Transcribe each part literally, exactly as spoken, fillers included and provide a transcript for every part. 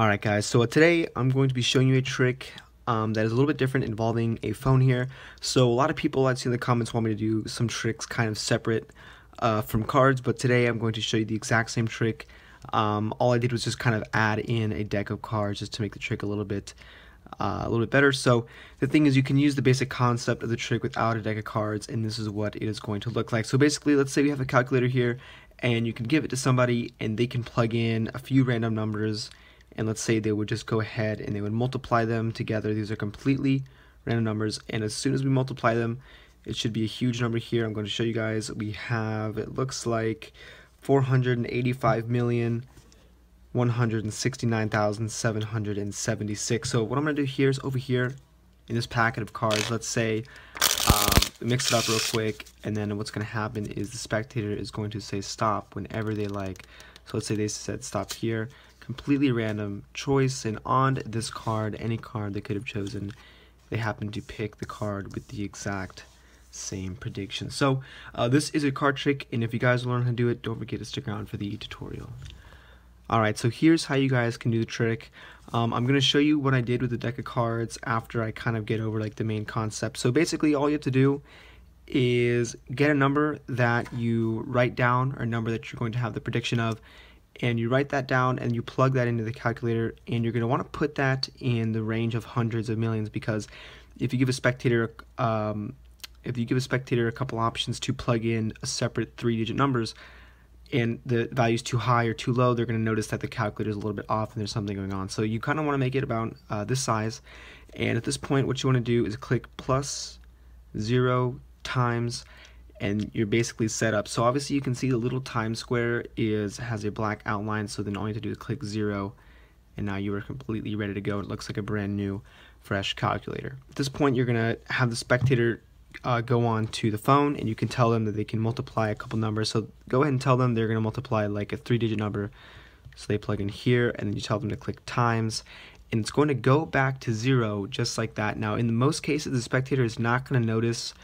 Alright guys, so today I'm going to be showing you a trick um, that is a little bit different involving a phone here. So a lot of people I've seen in the comments want me to do some tricks kind of separate uh, from cards, but today I'm going to show you the exact same trick. Um, all I did was just kind of add in a deck of cards just to make the trick a little bit uh, a little bit better. So the thing is, you can use the basic concept of the trick without a deck of cards, and this is what it is going to look like. So basically, let's say we have a calculator here, and you can give it to somebody and they can plug in a few random numbers. And let's say they would just go ahead and they would multiply them together. These are completely random numbers, and as soon as we multiply them, it should be a huge number here. I'm going to show you guys. We have, it looks like four hundred eighty-five million, one hundred sixty-nine thousand, seven hundred seventy-six. So what I'm going to do here is over here in this packet of cards, let's say um, mix it up real quick, and then what's going to happen is the spectator is going to say stop whenever they like. So let's say they said stop here. Completely random choice, and on this card, any card they could have chosen, they happen to pick the card with the exact same prediction. So uh, this is a card trick, and if you guys learn how to do it, don't forget to stick around for the tutorial. Alright, so here's how you guys can do the trick. Um, I'm going to show you what I did with the deck of cards after I kind of get over like the main concept. So basically all you have to do is get a number that you write down, or a number that you're going to have the prediction of, and you write that down and you plug that into the calculator, and you're going to want to put that in the range of hundreds of millions, because if you give a spectator um, if you give a spectator a couple options to plug in a separate three-digit numbers and the value is too high or too low, they're going to notice that the calculator is a little bit off and there's something going on. So you kind of want to make it about uh, this size, and at this point what you want to do is click plus zero times, and you're basically set up. So obviously you can see the little time square is has a black outline, so then all you have to do is click zero, and now you are completely ready to go. It looks like a brand new, fresh calculator. At this point you're gonna have the spectator uh, go on to the phone, and you can tell them that they can multiply a couple numbers. So go ahead and tell them they're gonna multiply like a three digit number. So they plug in here, and then you tell them to click times, and it's going to go back to zero just like that. Now in the most cases the spectator is not gonna notice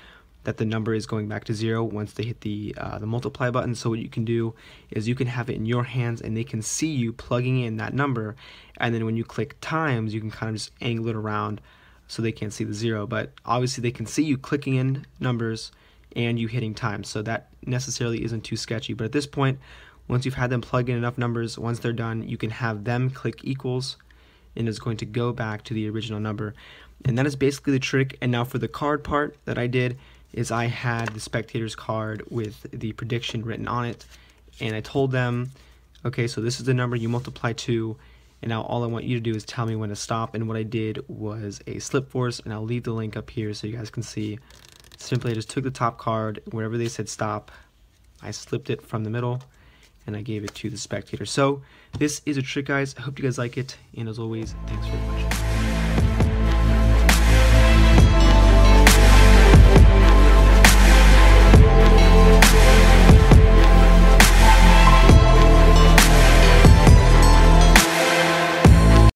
that the number is going back to zero once they hit the uh, the multiply button. So what you can do is you can have it in your hands and they can see you plugging in that number, and then when you click times you can kind of just angle it around so they can't see the zero, but obviously they can see you clicking in numbers and you hitting times, so that necessarily isn't too sketchy. But at this point, once you've had them plug in enough numbers, once they're done you can have them click equals, and it's going to go back to the original number. And that is basically the trick. And now for the card part that I did is I had the spectator's card with the prediction written on it, and I told them, okay, so this is the number you multiply to, and now all I want you to do is tell me when to stop. And what I did was a Slip Force, and I'll leave the link up here so you guys can see. Simply I just took the top card, wherever they said stop, I slipped it from the middle, and I gave it to the spectator. So this is a trick guys, I hope you guys like it, and as always, thanks for watching.